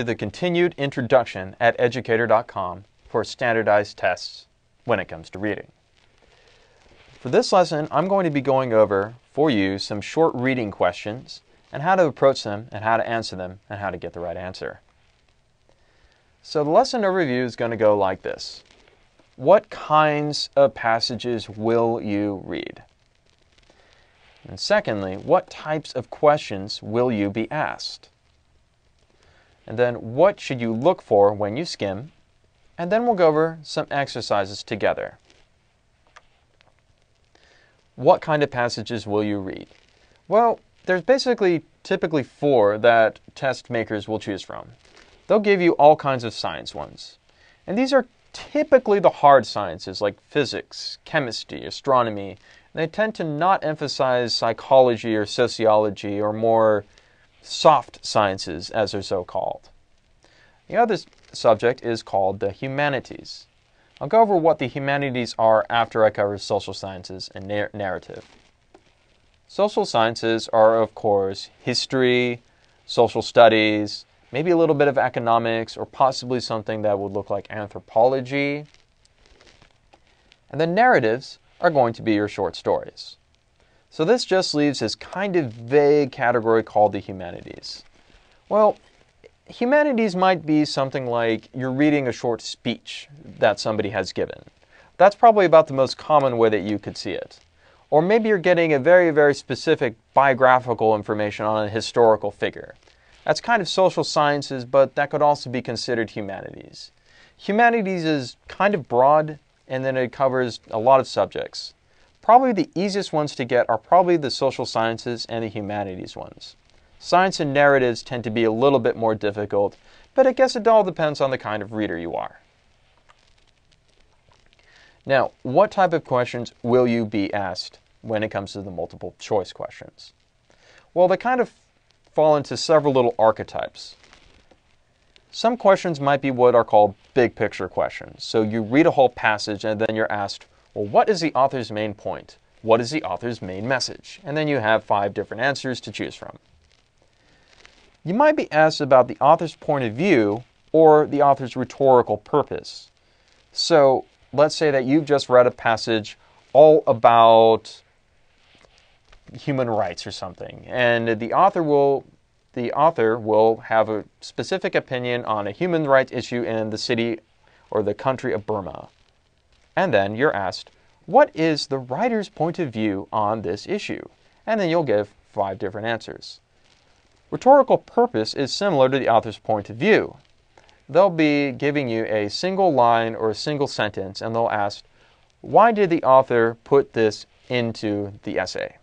To the continued introduction at Educator.com for standardized tests when it comes to reading. For this lesson, I'm going to be going over for you some short reading questions and how to approach them and how to answer them and how to get the right answer. So the lesson overview is going to go like this. What kinds of passages will you read? And secondly, what types of questions will you be asked? And then what should you look for when you skim? And then we'll go over some exercises together. What kind of passages will you read? Well, there's typically four that test makers will choose from. They'll give you all kinds of science ones. And these are typically the hard sciences like physics, chemistry, astronomy. And they tend to not emphasize psychology or sociology or more soft sciences, as they're so called. The other subject is called the humanities. I'll go over what the humanities are after I cover social sciences and narrative. Social sciences are, of course, history, social studies, maybe a little bit of economics, or possibly something that would look like anthropology. And the narratives are going to be your short stories. So this just leaves this kind of vague category called the humanities. Well, humanities might be something like you're reading a short speech that somebody has given. That's probably about the most common way that you could see it. Or maybe you're getting a very, very specific biographical information on a historical figure. That's kind of social sciences, but that could also be considered humanities. Humanities is kind of broad, and then it covers a lot of subjects. Probably the easiest ones to get are probably the social sciences and the humanities ones. Science and narratives tend to be a little bit more difficult, but I guess it all depends on the kind of reader you are. Now, what type of questions will you be asked when it comes to the multiple choice questions? Well, they kind of fall into several little archetypes. Some questions might be what are called big picture questions. So you read a whole passage and then you're asked, well, what is the author's main point? What is the author's main message? And then you have 5 different answers to choose from. You might be asked about the author's point of view or the author's rhetorical purpose. So let's say that you've just read a passage all about human rights or something, and the author will have a specific opinion on a human rights issue in the city or the country of Burma. And then you're asked, what is the writer's point of view on this issue? And then you'll give 5 different answers. Rhetorical purpose is similar to the author's point of view. They'll be giving you a single line or a single sentence, and they'll ask, why did the author put this into the essay?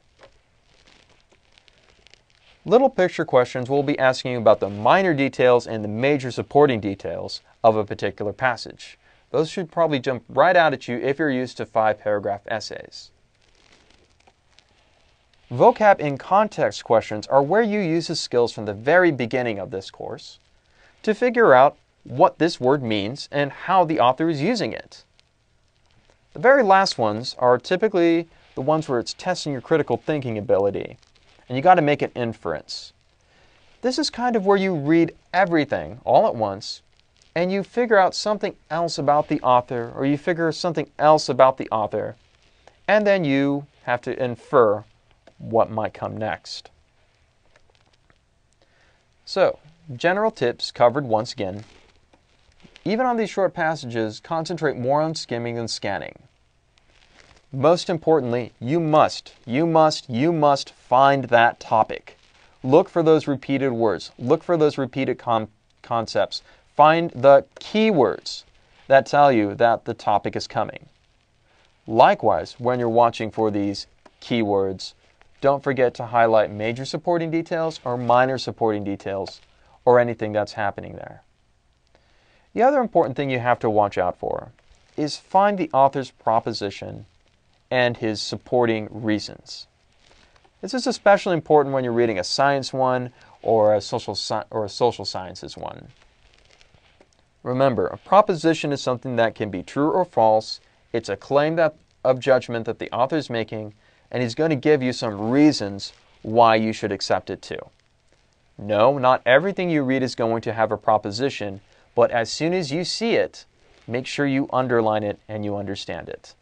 Little picture questions will be asking you about the minor details and the major supporting details of a particular passage. Those should probably jump right out at you if you're used to 5-paragraph essays. Vocab in context questions are where you use the skills from the very beginning of this course to figure out what this word means and how the author is using it. The very last ones are typically the ones where it's testing your critical thinking ability, and you got to make an inference. This is kind of where you read everything all at once, and you figure out something else about the author, or you figure something else about the author, and then you have to infer what might come next. So, general tips covered once again. Even on these short passages, concentrate more on skimming than scanning. Most importantly, you must find that topic. Look for those repeated words. Look for those repeated concepts. Find the keywords that tell you that the topic is coming. Likewise, when you're watching for these keywords, don't forget to highlight major supporting details or minor supporting details or anything that's happening there. The other important thing you have to watch out for is find the author's proposition and his supporting reasons. This is especially important when you're reading a science one or a social sciences one. Remember, a proposition is something that can be true or false. It's a claim of judgment that the author is making, and he's going to give you some reasons why you should accept it too. No, not everything you read is going to have a proposition, but as soon as you see it, make sure you underline it and you understand it.